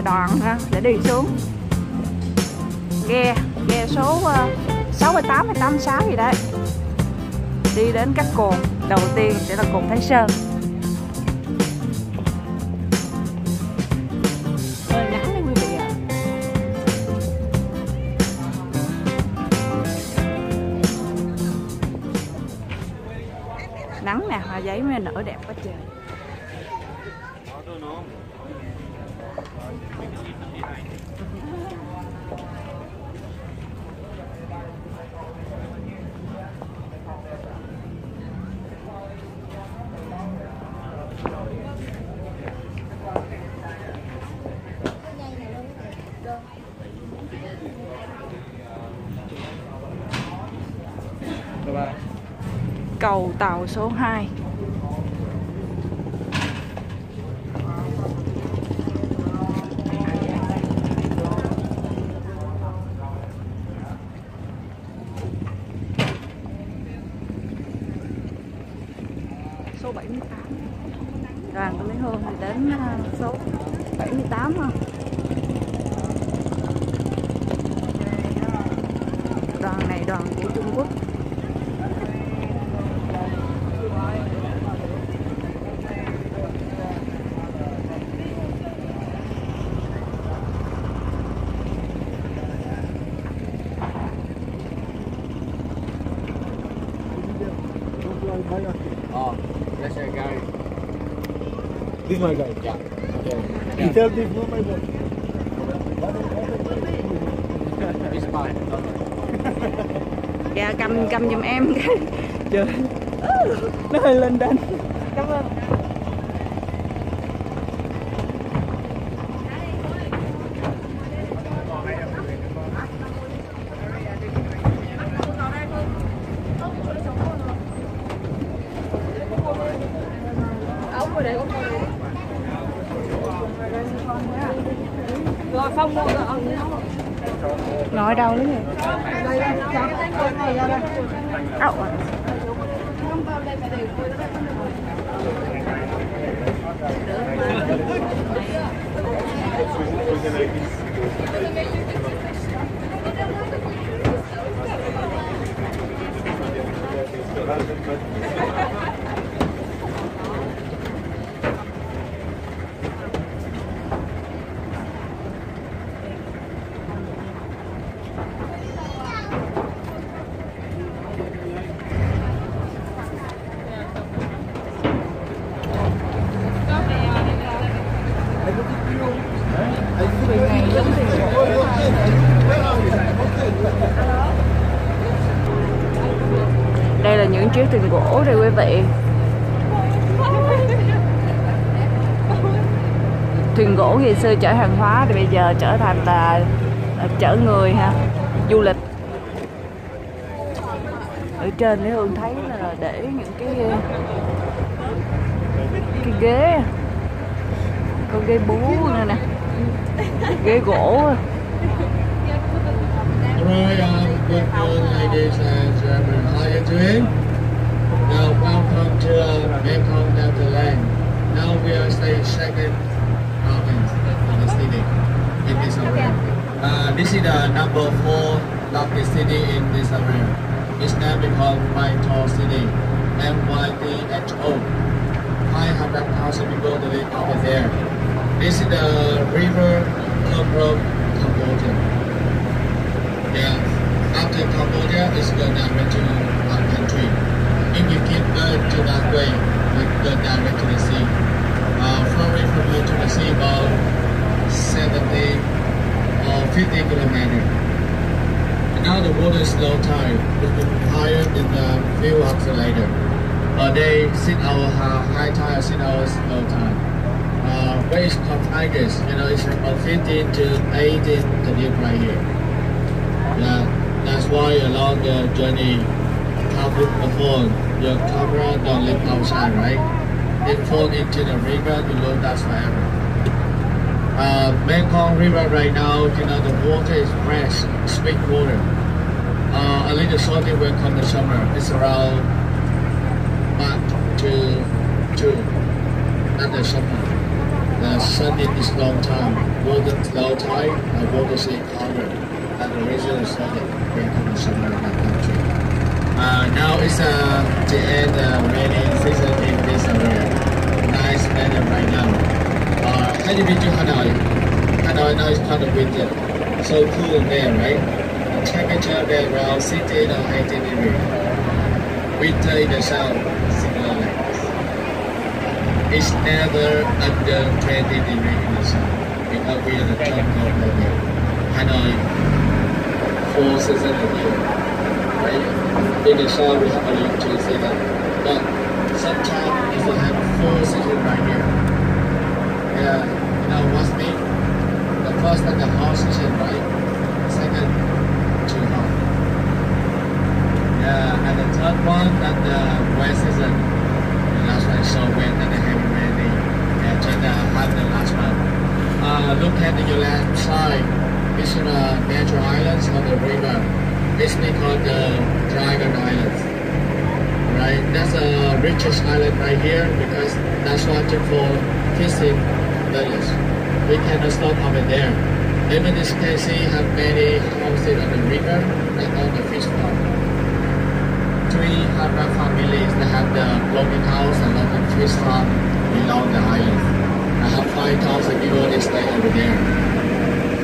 đoàn để đi xuống ghe số 68 hay 86 gì đấy, đi đến các cồn. Đầu tiên sẽ là cồn Thái Sơn. Nắng nè, hoa giấy mới nở đẹp quá trời. Cầu tàu số 2. Số 78. Đoàn của Mỹ Hương thì đến số 78 không? Đoàn này đoàn của Trung Quốc. This is my guy. Yeah. Okay. He tells me it's not my guy. It's mine. Dạ cầm giùm em cái. Trời. Nó hơi lên đánh. Cảm ơn. Nói đâu đấy nhỉ? Đây là những chiếc thuyền gỗ đây quý vị. Thuyền gỗ ngày xưa chở hàng hóa thì bây giờ trở thành là chở người ha, du lịch. Ở trên nếu Hương thấy là để những cái ghế, con ghế bú này nè, ghế gỗ. Right, good ladies and gentlemen, how are you doing? Now welcome to Mekong Delta land. Now we are staying second province of the city in this area. This is the number 4 largest city in this area. It's named called Mỹ Tho city, MYTHO. 500,000 people live over there. This is the river from Cambodia. Yeah, after Cambodia is going direct to one country. If you keep going to that way, you go direct to the sea. Flowing from here to the sea about 70 or 50 kilometers. And now the water is low tide. It will be higher than the few hours later. They 6 hours high tide, 6 hours low tide. Where is called tigers? You know, it's about 15 to 18 the deep right here. That's why along the journey, top with the phone, your camera don't live outside, right? It falls into the river, you look that's forever. Mekong River right now, you know, the water is fresh, sweet water. A little salty will come the summer. It's around March to June, not the summer. The Sunday is long time. Water low tide and water sea color. And the reason is that great condition in our country. Now it's the end rainy season in this area. Nice weather right now. Have you been to Hanoi? Hanoi now is part of winter. So cool there, right? The temperature there around 16 or 18 degrees. Winter in the south, similar like this. It's never under 20 degrees in the sun because we are the top of the world. Hanoi, 4 seasons a year, right? In the sun we have only 2 seasons, but sometimes if we have 4 seasons right here, yeah, you know what's mean? The first and the half season, right? Second, two half. Yeah, and the third one and the wet season. Last one so wet and heavy rain. Yeah, China had the last one. Look at the left side. It's the natural islands on the river. It's called the Dragon Islands. Right? That's the richest island right here because that's wanted for fishing village. We cannot stop over there. Even this KC have many houses on the river and on the fish farm. 300 families that have the blogging house and lot of fish farm below the island. I have 5,000 people that stay over there.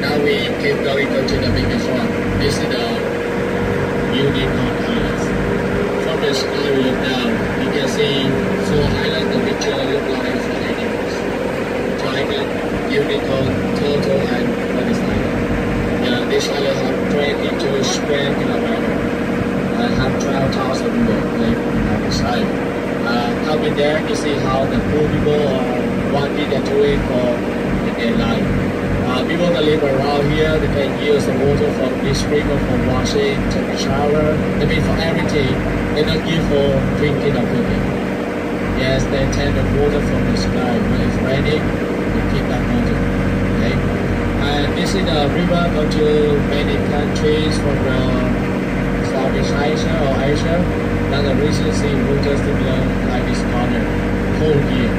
Now we keep going to the biggest one. This is the Unicorn Islands. From the sky we look down, you can see 4 islands that we chose like 4 animals. Tiger, unicorn, turtle and tortoise island. Yeah, this island has 22 square kilometers. I have 12,000 people live on the side. Coming there, you see how the poor people are what they're doing for the daylight. People that live around here, they can use the water from this river for washing, taking a shower. They mean for everything. They don't give for drinking or cooking. Yes, they take the water from the sky. When it's raining, they keep that water. Okay? And this is the river go to many countries from Southeast Asia or Asia, that the region see water similar like this corner whole year.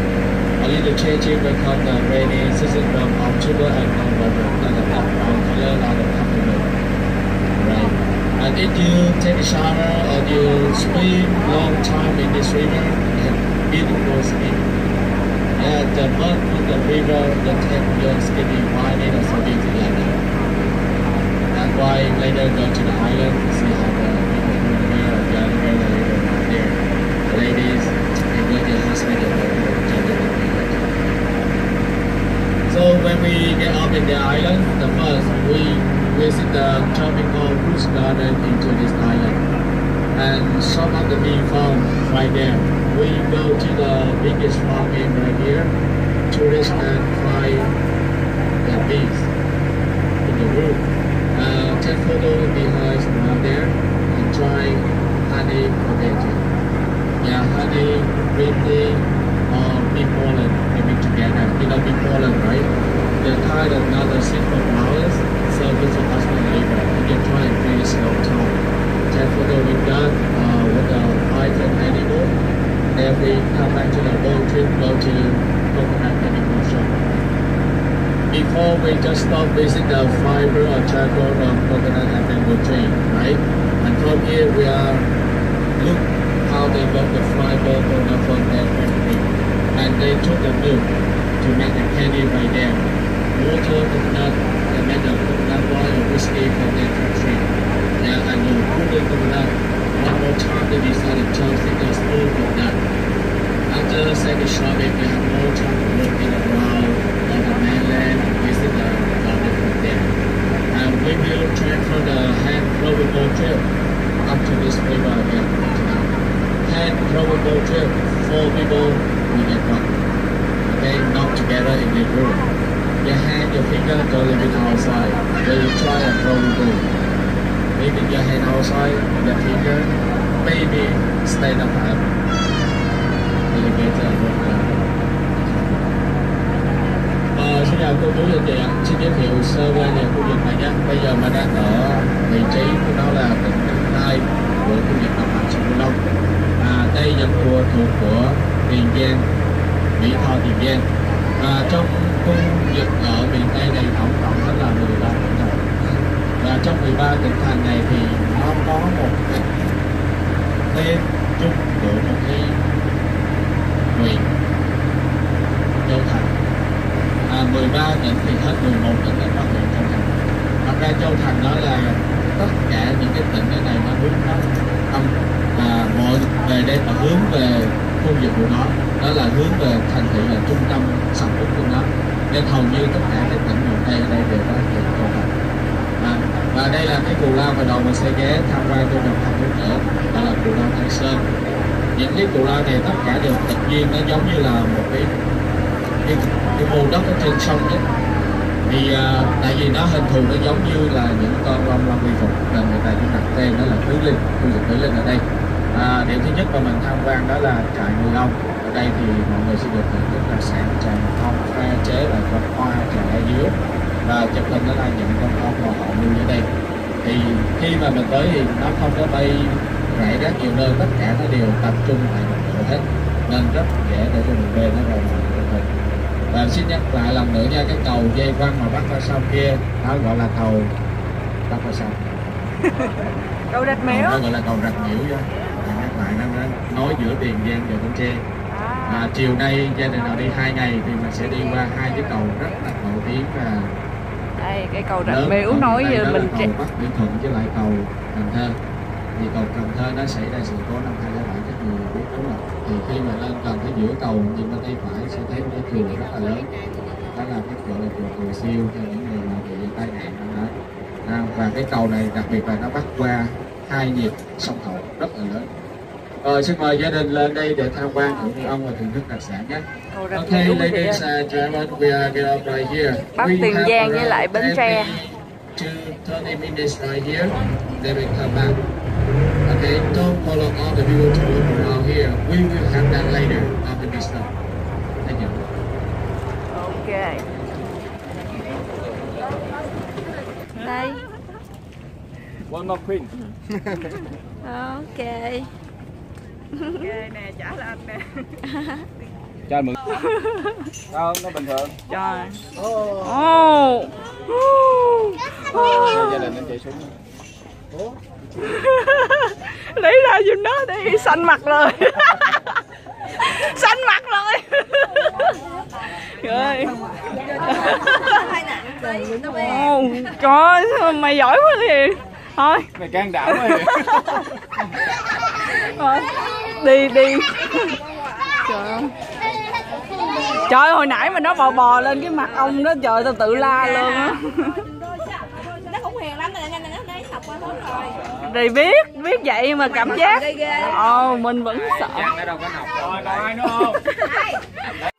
Only the changing will come the rainy season from October and November, and the background color like the purple. Right. And if you take a shower or you swim long time in this river, you have beautiful skin. And the mud in the river, the take your skin is whitening or something like that. That's why later go to the island to see how ladies, and with your husband and wife. So when we get up in the island, the first we visit the tropical rose garden into this island, and some of the bean farm right there. We go to the biggest farm in right here, tourists can find the bees in the roof. Take photos behind around there and try honey potato. Yeah, honey, really, big pollen, maybe together. You know, big pollen, right? They're kind of not a simple flowers, so it's for us to labor. You can try and really slow down. Then for the winter, with the python animal, then we come back to the boat trip, go to coconut animal shop. Before we just stop visit the fiber or charcoal from coconut animal tree, right? And from here we are look. How they got the fiber from the factory, and they took the milk to make the candy right there. Water, coconut, and made the coconut wine or whiskey from their country. Yeah, and you put the coconut one more time, they decided to take a spoon from that. After second shopping, we have more time to look in around on the mainland and visit the garden from there. And we will transfer the hand global trip up to this river again. And probable trip, 4 people will get one. Okay, knock together in the group. Your hand, your finger go a little bit outside. Then you try a probable. Maybe your hand outside, your finger, maybe stand up a little bit. Xin chào cô chú anh chị ạ, xin giới thiệu sơ qua về khu vực này nhé. Bây giờ mình đang ở vị trí của nó là tỉnh Đồng Nai của khu vực đồng bằng sông Cửu Long. Đây là khu vực của Tiền Giang, Mỹ Tho Tiền Giang. và trong khu vực ở miền Tây này tổng cộng đó là 13 tỉnh thành. Và trong 13 tỉnh thành này thì nó có một cái tên chung của một cái huyện, châu thành. 13 tỉnh thì hết 11 tỉnh đã có huyện châu thành. Thật ra châu thành đó là tất cả những cái tỉnh này nó hướng nó âm mọi về đây mà hướng về khu vực của nó, đó là hướng về thành thị là trung tâm sản xuất của nó, nên hầu như tất cả các tỉnh miền Tây ở đây đều có huyện châu thành. Và đây là cái cù lao mà đầu mình sẽ ghé tham quan trong vòng 2 phút nữa, đó là cù lao Thái Sơn. Những cái cù lao này tất cả đều tự nhiên, nó giống như là một cái mô đất ở trên sông ấy. Vì tại vì nó hình thù nó giống như là những con long vi phục, là người ta đặt tên đó là Tứ Linh, khu vực Tứ Linh ở đây. Điểm thứ nhất mà mình tham quan đó là trại nuôi ong. Ở đây thì mọi người sẽ được thưởng thức đặc sản trà ong pha chế và con hoa trà dứa, và chụp hình đó là những con ong mà họ nuôi ở đây. Thì khi mà mình tới thì nó không có bay rải rác nhiều nơi, tất cả nó đều tập trung lại một chỗ hết, nên rất dễ để cho mình bê nó vào một mình. Và xin nhắc lại lần nữa nha, cái cầu dây quăng mà bắt ra sông kia nó gọi là cầu bắt ra sông cầu Rạch Miễu, nó gọi là cầu Rạch Miễu đó. Các bạn nói giữa Tiền Giang và Bến Tre. Chiều nay gia đình họ đi 2 ngày thì mình sẽ đi qua 2 cái cầu rất là nổi tiếng. Và đây cái cầu Rạch Miễu nói về mình cầu Bắc Mỹ Thuận với lại cầu Cần Thơ. Thì cầu Cần Thơ nó xảy ra sự cố năm 2007, các người biết đúng không? Thì khi mà lên gần cái giữa cầu nhìn bên tay phải sẽ thấy một cái chùa rất là lớn, đó là cái gọi là chùa siêu cho những người mà bị tai nạn đó. Và cái cầu này đặc biệt là nó bắt qua 2 nhịp sông Hậu rất là lớn. Rồi xin mời gia đình lên đây để tham quan thưởng ông và thưởng thức đặc sản nhé. Okay, ladies and gentlemen, we are going up right here. Bắc Tiền Giang với lại Bến Tre. 20-30 minutes right here, then we come back. Okay, don't follow all the people to look around here. We will have that later after this time. Thank you. Okay. Đây. One more queen. Okay. Ghê nè, trả lên nè. Trời mừng. Không, nó bình thường. Trời. Ồ. Gia đình anh chạy xuống. Lấy ra giùm nó đi, xanh mặt rồi. Xanh mặt rồi. Trời. Ồ, trời, mày giỏi quá liền. Thôi. Mày can đảm quá liền. Đi đi. Trời ơi. Trời, hồi nãy mà nó bò bò lên cái mặt ông đó, trời, tao tự la luôn á. Nó cũng hiền lắm, nó sọc qua hết rồi. Thì biết vậy mà cảm giác. Ồ, mình vẫn sợ. Nó đâu có học. Rồi, còn ai nữa không?